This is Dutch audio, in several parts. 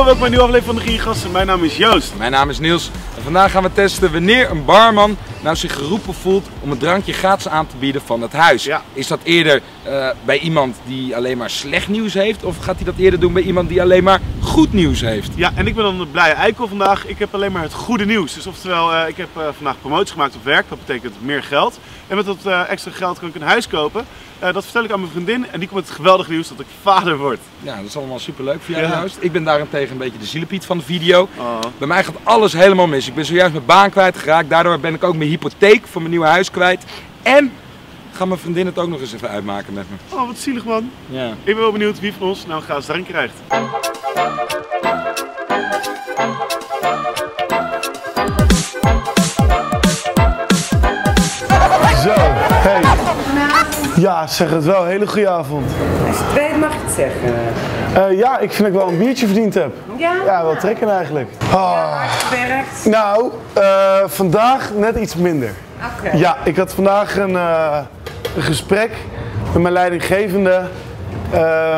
Hallo, welkom bij een nieuwe aflevering van de Gierige Gasten. Mijn naam is Joost. Mijn naam is Niels. En vandaag gaan we testen wanneer een barman nou zich geroepen voelt om het drankje gratis aan te bieden van het huis. Ja. Is dat eerder bij iemand die alleen maar slecht nieuws heeft, of gaat hij dat eerder doen bij iemand die alleen maar goed nieuws heeft? Ja, en ik ben dan de blije eikel vandaag. Ik heb alleen maar het goede nieuws. Dus oftewel, ik heb vandaag promoties gemaakt op werk. Dat betekent meer geld. En met dat extra geld kan ik een huis kopen. Dat vertel ik aan mijn vriendin en die komt het geweldige nieuws dat ik vader word. Ja, dat is allemaal superleuk voor jou, Joost. Ik ben daarentegen een beetje de zielepiet van de video. Oh. Bij mij gaat alles helemaal mis. Ik ben zojuist mijn baan kwijtgeraakt. Daardoor ben ik ook mijn hypotheek voor mijn nieuwe huis kwijt. En gaat mijn vriendin het ook nog eens even uitmaken met me. Oh, wat zielig, man. Ja. Ik ben wel benieuwd wie van ons nou een gratis drank krijgt. Zo, hey. Ja, zeg het wel. Hele goede avond. Als je het weet mag je het zeggen. Ja, ik vind dat ik wel een biertje verdiend heb. Ja? Ja, wel trekken eigenlijk. Oh. Ja, hard gewerkt. Nou, vandaag net iets minder. Oké. Okay. Ja, ik had vandaag een gesprek met mijn leidinggevende.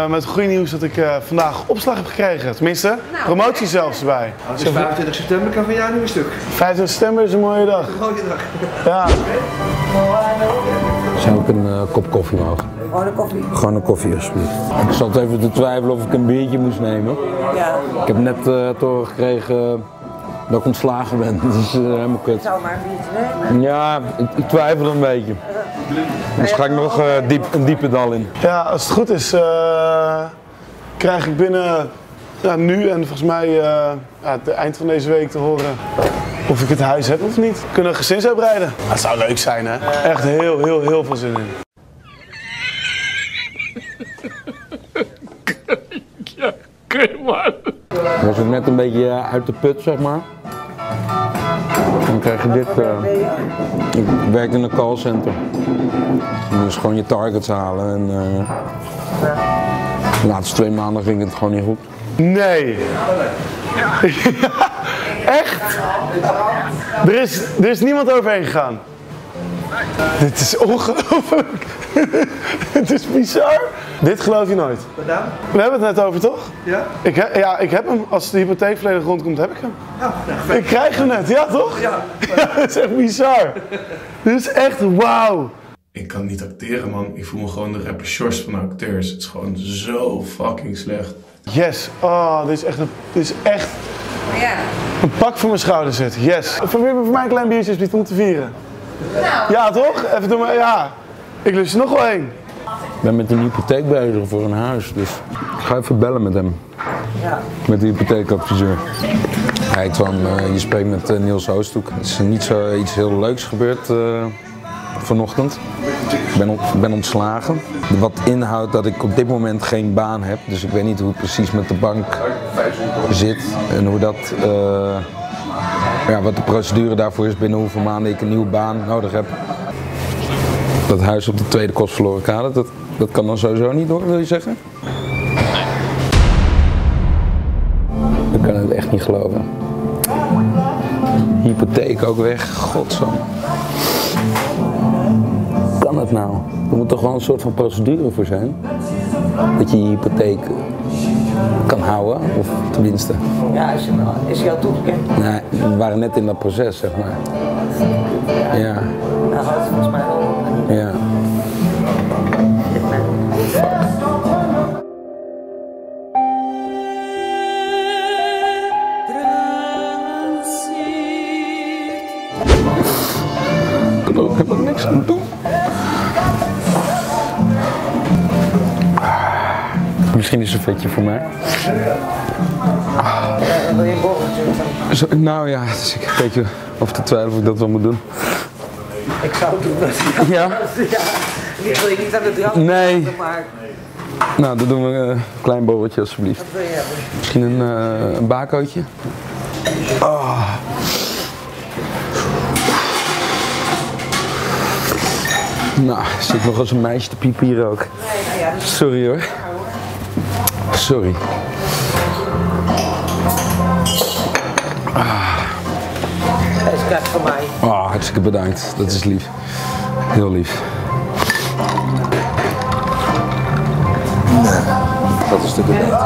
Met het goede nieuws dat ik vandaag opslag heb gekregen. Tenminste, nou, promotie zelfs erbij. Dus 25 september kan van jou nu een stuk. 25 september is een mooie dag. Een mooie dag. Ja. Zou ik een kop koffie mogen? Gewoon een koffie? Gewoon een koffie, alsjeblieft. Ik zat even te twijfelen of ik een biertje moest nemen. Ja. Ik heb net te horen gekregen dat ik ontslagen ben. Dat is helemaal kut. Ik zou maar een biertje nemen. Ja, ik twijfel een beetje. Dus ga ik nog een diepe dal in. Ja, als het goed is krijg ik binnen nu en volgens mij het eind van deze week te horen of ik het huis heb of niet. Kunnen we gezins uitbreiden? Dat zou leuk zijn, hè? Echt heel veel zin in. Ja, man. Was ik net een beetje uit de put, zeg maar. Dan krijg je dit. Ik werk in een callcenter. Dus gewoon je targets halen en de laatste 2 maanden ging het gewoon niet goed. Nee! Echt? Er is niemand overheen gegaan. Dit is ongelooflijk. Het is bizar. Dit geloof je nooit. Wat dan? We hebben het net over, toch? Ja. Ik heb hem. Als de hypotheek volledig rondkomt, heb ik hem. Ja, nou, ik krijg hem net, ja toch? Ja. Dat is echt bizar. Dit is echt wauw. Ik kan niet acteren, man. Ik voel me gewoon de rapper Shorts van de acteurs. Het is gewoon zo fucking slecht. Yes. Oh, dit is echt een... Dit is echt... Ja. Een pak voor mijn schouder zit. Yes. Probeer me voor mij een klein biertje alsjeblieft om te vieren. Nou. Ja, toch? Even doen maar. Ja. Ik lust er nog wel één. Ik ben met een hypotheek bezig voor een huis, dus ik ga even bellen met hem. Ja. Met de hypotheekadviseur. Hij kwam, je spreekt met Niels Oosthoek. Het is niet zoiets heel leuks gebeurd vanochtend. Ik ben ontslagen. Wat inhoudt dat ik op dit moment geen baan heb, dus ik weet niet hoe het precies met de bank zit en hoe dat... wat de procedure daarvoor is, binnen hoeveel maanden ik een nieuwe baan nodig heb. Dat huis op de tweede Kostverlorenkade, dat kan dan sowieso niet door, wil je zeggen? Nee. Ik kan het echt niet geloven. Hypotheek ook weg, godzang. Kan het nou? Er moet toch gewoon een soort van procedure voor zijn? Dat je hypotheek kan houden, of tenminste. Ja, is jou toegekend? Nee, we waren net in dat proces, zeg maar. Ja. Nou, dat is volgens mij wel. Ja. Ik kan ook helemaal niks aan doen. Misschien is het een vetje voor mij. Wil je een borreltje? Nou ja, dus ik heb een beetje over te twijfelen of ik dat wel moet doen. Ik zou het doen. Ja? Ja. Ik wil je niet aan de drank. Nee. Maar... Nou, dan doen we een klein borreltje alsjeblieft. Wat wil je hebben? Misschien een bacootje. Oh. Nou, zit nog als een meisje te piepen hier ook. Sorry hoor. Sorry. Dat is krijgt van mij. Oh, hartstikke bedankt. Dat is lief. Heel lief. Dat is natuurlijk beter.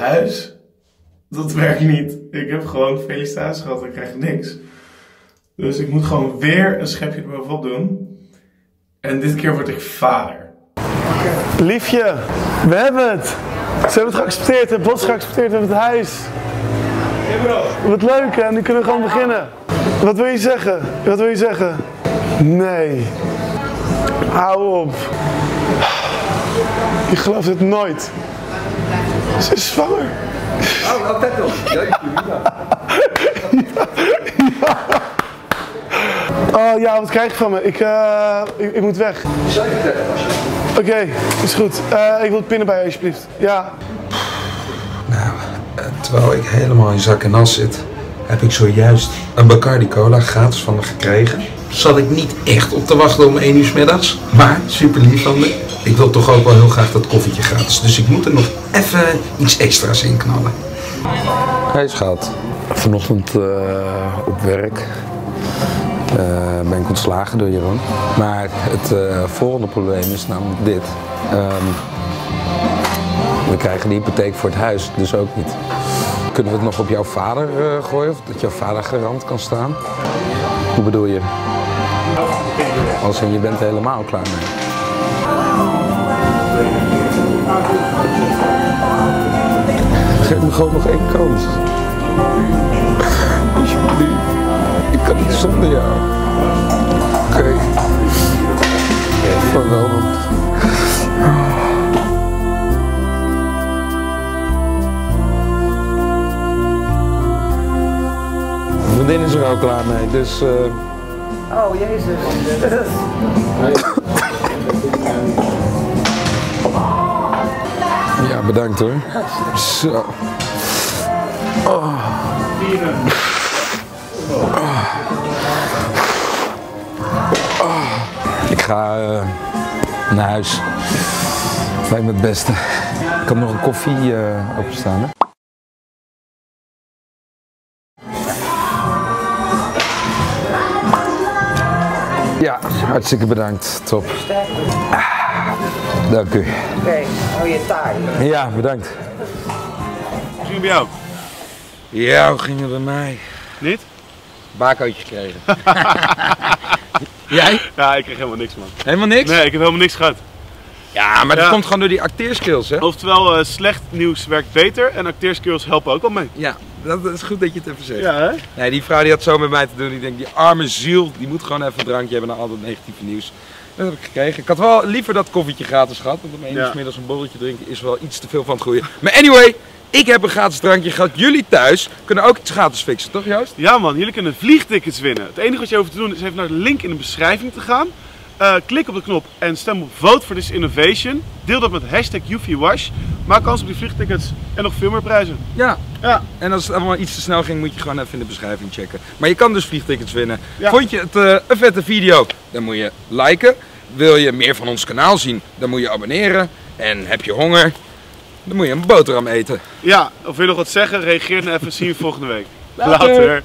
huis. Dat werkt niet. Ik heb gewoon felicitaties gehad. Ik krijg niks. Dus ik moet gewoon weer een schepje erbovenop doen. En dit keer word ik vader. Liefje, we hebben het. Ze hebben het geaccepteerd. Het bos geaccepteerd. We hebben het huis. Wat leuk hè. Nu kunnen we gewoon beginnen. Wat wil je zeggen? Wat wil je zeggen? Nee. Hou op. Je gelooft het nooit. Ze is zwanger. Oh, altijd nog. Oh ja, wat krijg je van me? Ik moet weg. Oké, is goed. Ik wil het pinnen bij je, alsjeblieft. Ja. Nou, terwijl ik helemaal in zak en as zit, heb ik zojuist een Bacardi Cola gratis van me gekregen. Zat ik niet echt op te wachten om 1 uur 's middags. Maar super lief van me. Ik wil toch ook wel heel graag dat koffietje gratis. Dus ik moet er nog even iets extra's in knallen. Hey schat. Vanochtend op werk ben ik ontslagen door Jeroen. Maar het volgende probleem is namelijk dit. We krijgen de hypotheek voor het huis, dus ook niet. Kunnen we het nog op jouw vader gooien? Of dat jouw vader garant kan staan? Hoe bedoel je? Als in, je bent er helemaal klaar mee. Geef me gewoon nog 1 kans. Alsjeblieft. Ik kan niet zonder jou. Oké. Vaarwel. Mijn vriendin is er al klaar mee, dus... Oh, jezus. Ja, bedankt hoor. Zo. Oh. Oh. Oh. Ik ga naar huis. Lijkt me het beste. Ik kan nog een koffie opstaan, hè? Ja, hartstikke bedankt. Top. Dank u. Oké, hou je taai. Ja, bedankt. Hoe ging het bij jou? Ja, hoe ging het bij mij? Niet? Baarcootjes kregen. Jij? Ja, ik kreeg helemaal niks, man. Helemaal niks? Nee, ik heb helemaal niks gehad. Ja, maar dat komt gewoon door die acteerskills, hè? Oftewel, slecht nieuws werkt beter en acteerskills helpen ook al mee. Ja, dat is goed dat je het even zegt. Ja, hè? Nee, die vrouw die had zo met mij te doen. Die denkt, die arme ziel, die moet gewoon even een drankje hebben naar al dat negatieve nieuws. Dat heb ik gekregen. Ik had wel liever dat koffietje gratis gehad, want om 1 uur 's middags een borreltje drinken is wel iets te veel van het goede. Maar anyway, ik heb een gratis drankje gehad. Jullie thuis kunnen ook iets gratis fixen, toch Joost? Ja man, jullie kunnen vliegtickets winnen. Het enige wat je hoeft te doen is even naar de link in de beschrijving te gaan. Klik op de knop en stem op Vote for this Innovation. Deel dat met hashtag YouVWash. Maak kans op die vliegtickets en nog veel meer prijzen. Ja. En als het allemaal iets te snel ging, moet je gewoon even in de beschrijving checken. Maar je kan dus vliegtickets winnen. Ja. Vond je het een vette video? Dan moet je liken. Wil je meer van ons kanaal zien? Dan moet je abonneren. En heb je honger? Dan moet je een boterham eten. Ja, of wil je nog wat zeggen? Reageer dan even. Zien we volgende week. Later.